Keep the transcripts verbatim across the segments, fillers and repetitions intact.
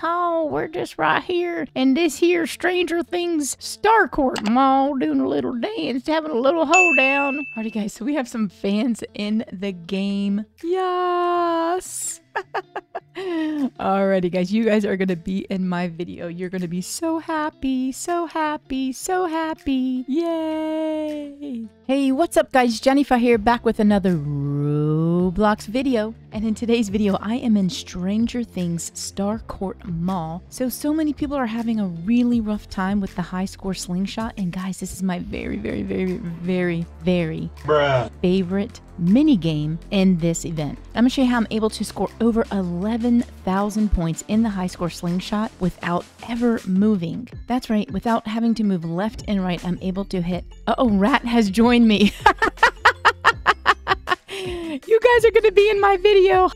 hall. We're just right here in this here Stranger Things Starcourt Mall doing a little dance, having a little hoedown. Alrighty guys, so we have some fans in the game. Yes! Alrighty guys, you guys are gonna be in my video. You're gonna be so happy, so happy, so happy. Yay! Hey, what's up guys? Genifah here, back with another Roblox video. And in today's video, I am in Stranger Things Starcourt Mall. So, so many people are having a really rough time with the Hi-Score slingshot. And guys, this is my very, very, very, very, very Bruh. favorite mini game in this event. I'm gonna show you how I'm able to score over eleven thousand points in the Hi-Score slingshot without ever moving. That's right, without having to move left and right, I'm able to hit. Uh-oh, Rat has joined me. You guys are going to be in my video.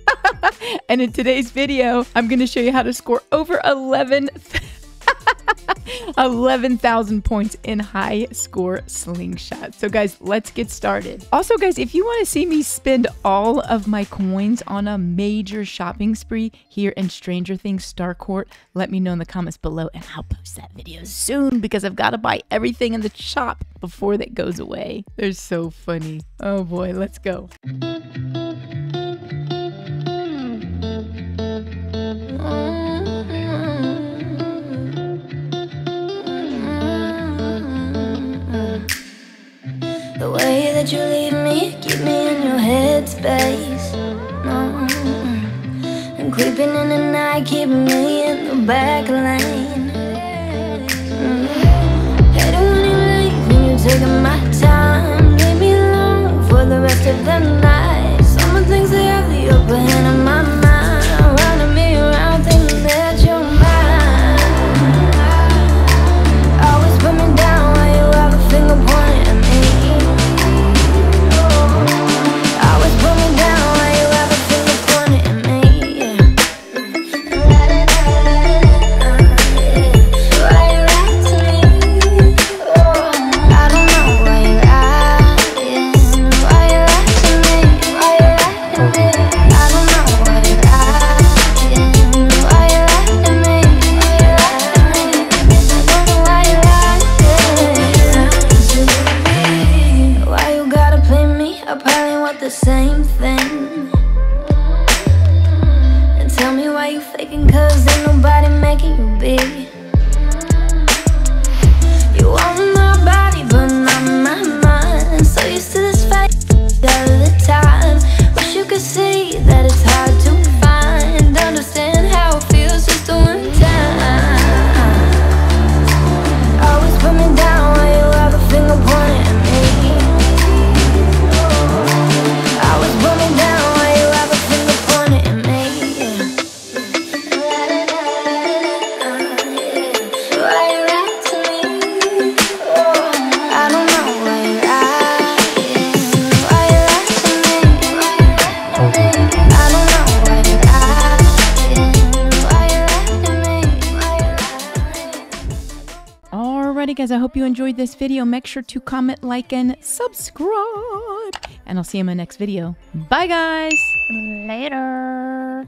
And in today's video, I'm going to show you how to score over eleven thousand points in Hi-Score slingshot. So guys, let's get started. Also guys, if you want to see me spend all of my coins on a major shopping spree here in Stranger Things Starcourt, let me know in the comments below and I'll post that video soon because I've got to buy everything in the shop before that goes away. They're so funny. Oh boy, let's go. The way that you leave me, keep me in your headspace. No, I'm creeping in the night, keep me in the back lane. Mm. Hate it when you leave, when you're taking my time. Leave me alone for the rest of the night. Someone thinks they have the upper hand on my mind. Running me around, thinking that you're mine. Always put me down while you have a finger pointing at me. Guys, I hope you enjoyed this video. Make sure to comment, like, and subscribe. And I'll see you in my next video. Bye, guys. Later.